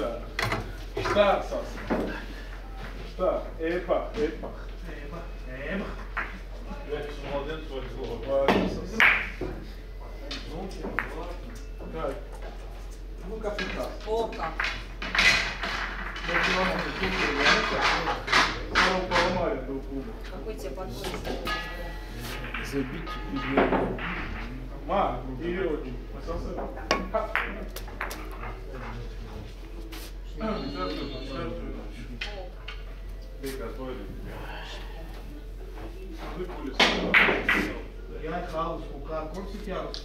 Шта. Шта, Сас. Шта. Эпа. Эпа. Эпа. Так. Ну-ка, фикас. Опа. Какой тебе подходит? Забить и ма, идиоти. Я хаус, ука, корсики хаус,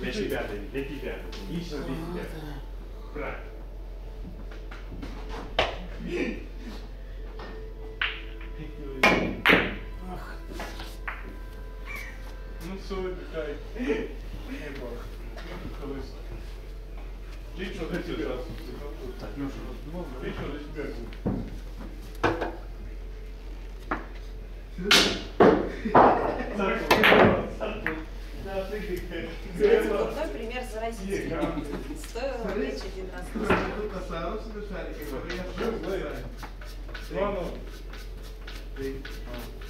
лети пятый, лети пятый. Еще лети пятый. Ну все, отдыхай. Лично для тебя. Лично для тебя. Крутой пример заразительный. Стоило речь один раз. Возьмись.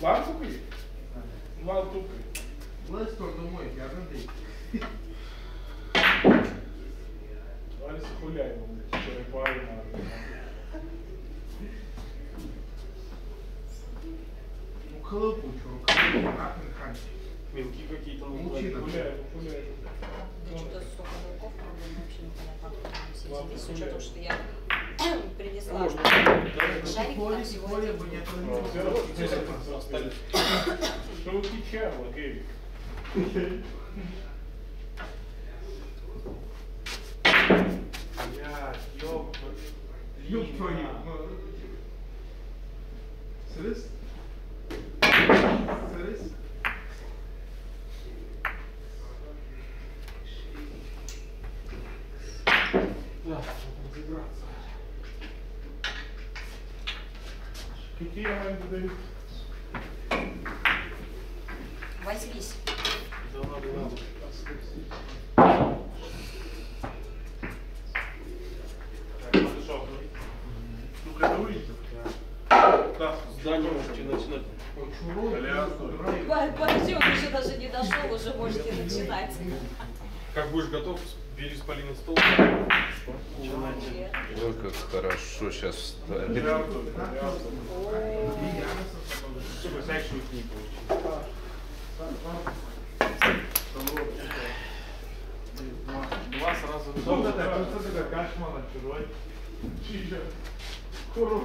Парчок еще даже не дошел, уже можете начинать. Как будешь готов, бери с Полины стол. Начинайте. Ой, как хорошо сейчас встали. Чтобы дальше у них не получилось. Два сразу. Вот это кошмар чужой. Чижа. Куру.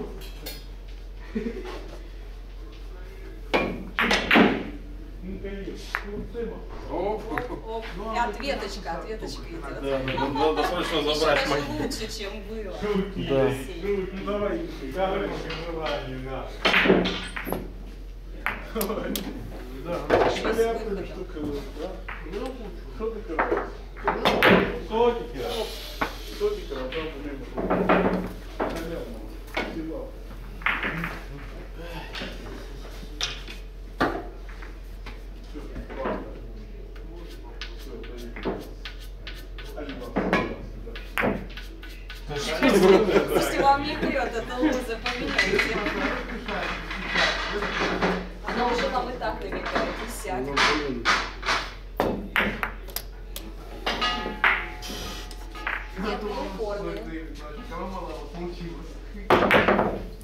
И ответочка, ответочка идет. Да, надо срочно забрать мои. Лучше, чем было. Да. Ну давай, давай, давай. Да, шляпная штука, да? Ну, что ты красишь? Сотики, да? Сотики, да? Наверное, пусть вам не прет, это луза, поменяйте. Она уже нам и так намекает, и всяк. Нет, не упорные.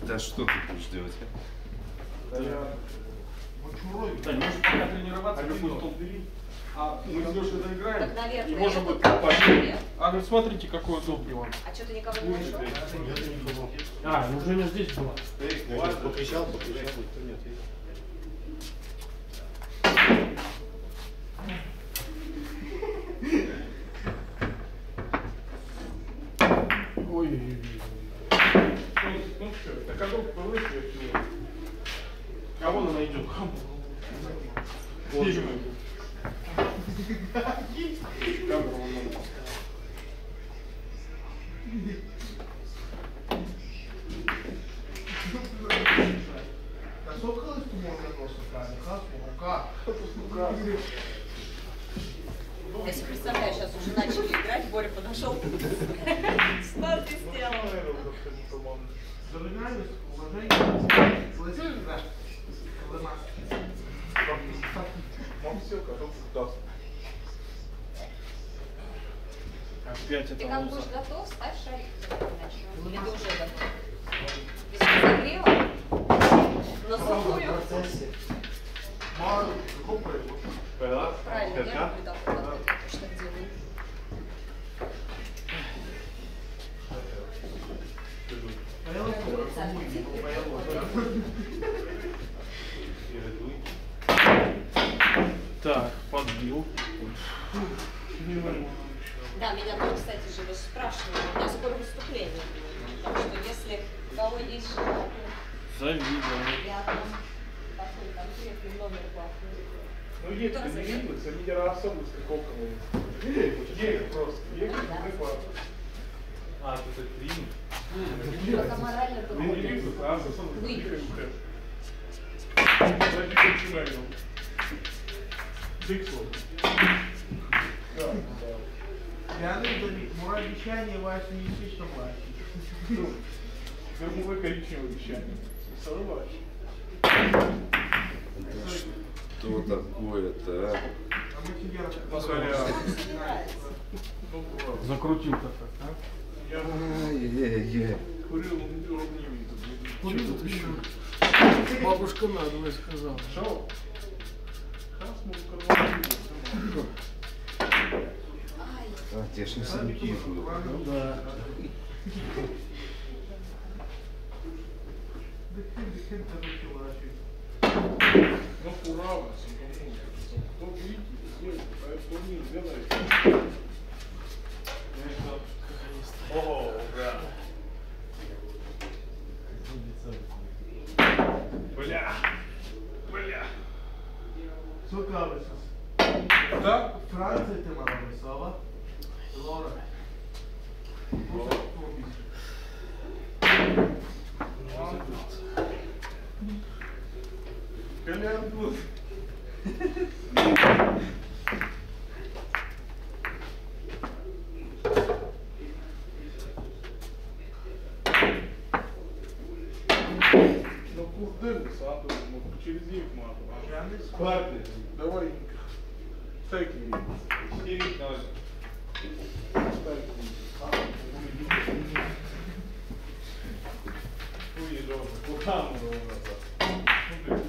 Да что ты будешь делать? Да, не можешь пока тренироваться, а любой стол бери. А мы с Лешей доиграем, и можем быть пошли. А говорит, смотрите, какой удобный он. А что, ты никого не нашел? А, ну Женя здесь была. Покричал, покричал, никто не ответил. Ой-ой-ой. Ну все, так а долго повысили от него. Кого она найдет? Вот. Если представляешь, сейчас уже начали играть, Боря подошел. нашел что ты сделал. Залегальность, уважение, согласитесь, да? Он все, готов, готов. Опять это как будешь готов, ставь шарик. Или ты уже готов? Без на сухую. Правильно, я люблю так, что делаю. Так, подбил. Да, меня тоже, кстати, же спрашивали. У меня скоро выступление. Так что если у кого есть желание, приятно. Такой конкретный номер классный. Ну, есть комментарии, за лидера особо скаковка. Есть просто. Есть прикол. А, тут это принят. Только морально подходит. Выигрыш. Мое обещание ваше не слишком ваше. Гормовое коричневое обещание. Что такое-то, а? Закрутил-то так, а? Ай-яй-яй. Курил, он не видит. Что тут еще? Бабушка надвое сказала. Что? А, те же не сами пьют. Ну да. О, да. Бля. Бля. Сука, сейчас. Да? Франция, ты мама рисовала. Лора. Колянгус. Ну курдым, Санду, через них мату. Парни, давай. Сайки. Стереть надо.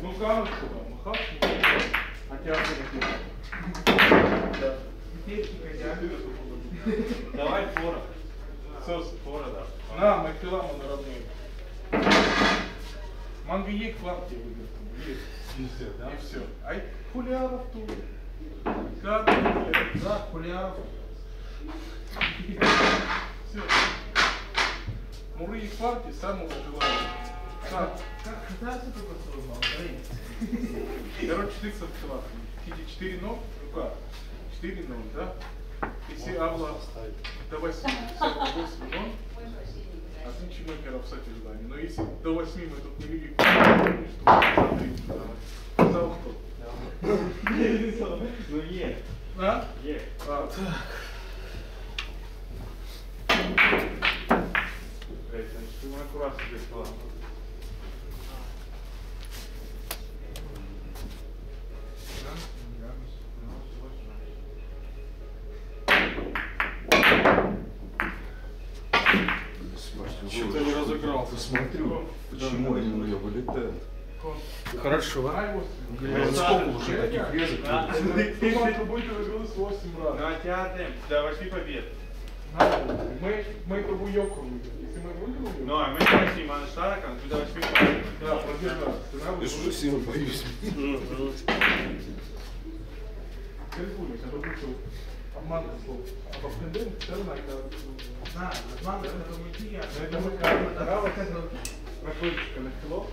Ну кажется, там, давай фора. Сос, фора, да. На, мы филама наравне. Мангиек флаг тебе выиграл. Есть. Да? И все. Ай, хуляров тут. Как ты? Да, хуляров. Все. Муры и кварки самого желания. Как кататься ты просто узнал? Короче, 4 совцева. 4 ног, рука. 4 ног, да? И все авла. До 8. Все, до 8 ног. Отличный мейкеров, кстати, желание. Но если до 8 мы тут не видим, то мы за ухту. Ну е. А? Е. А, так. Аккуратно здесь было. Что-то не разыграл. Посмотрю, почему они у меня вылетают. Хорошо. Сколько уже таких резок? На театре. До 8 побед. Мы пробуёвку выиграли. Если мы выиграли... Ну, а мы спасли Ивана Штарака, но туда вообще падали. Да, продержаться. Я же сильно боюсь. Рискуюсь, а потому что обманка слов. А по вкандам все равно это... Да, обманка это материально. Это мы как-то давали, как проходочка на хилов.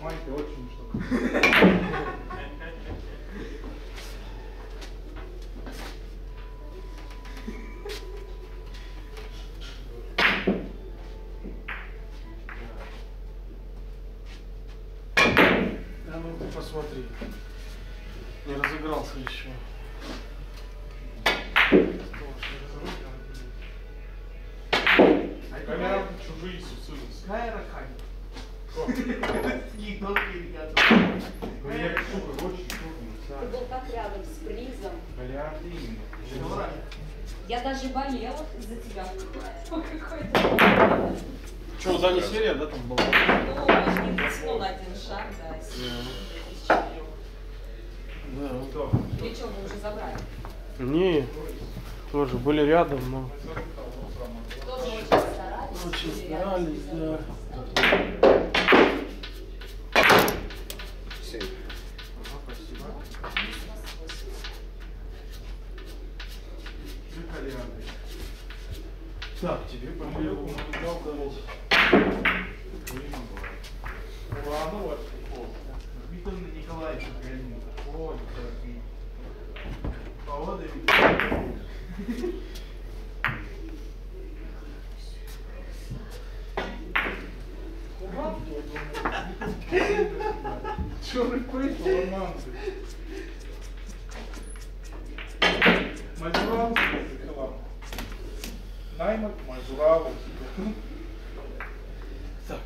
Маленькая очень штука. Посмотри, не разыгрался еще. Коля чужие сусы. Какая ракань? Такие долгие ребята. Коля сука, очень трудно. Ты был так рядом с призом. Коля, ты именно. Я даже болела за тебя. Что, сзади серия, да, там была? Ну, не дотянул один шаг, да. Да, вот. Или что, вы уже забрали? Не, тоже были рядом, но... Тоже очень старались. Очень старались, да. Все. Спасибо. Так, тебе помогу. Черный пыль, ламанты. Мазурал, закрывал. Наймак, мазурал. Так.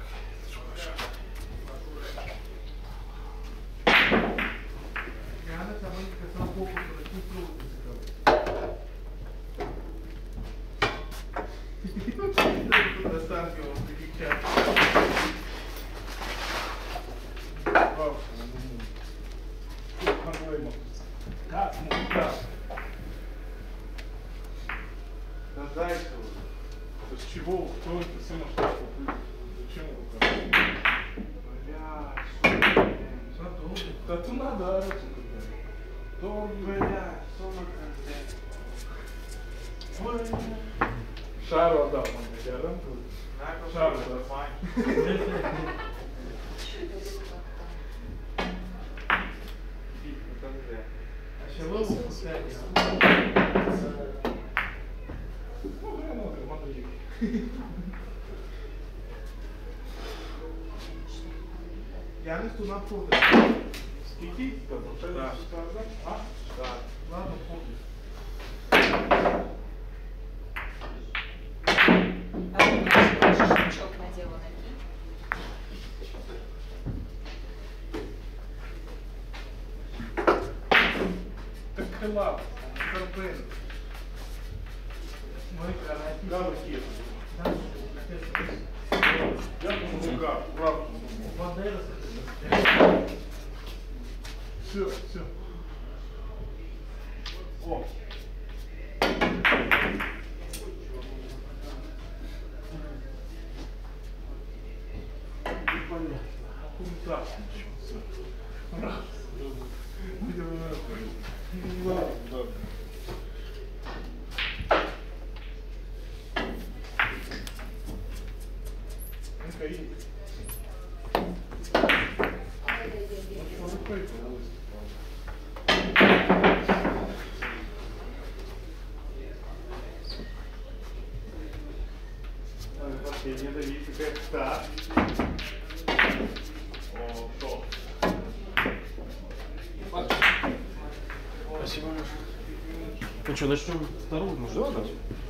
Шару отдал, шару отдал. Лав, карпен. Мы канадские кеды. Да. Я думаю, рука, правда. Модель. Все, все. О. Непонятно. Куда? Раз. Начнем вторую, может быть?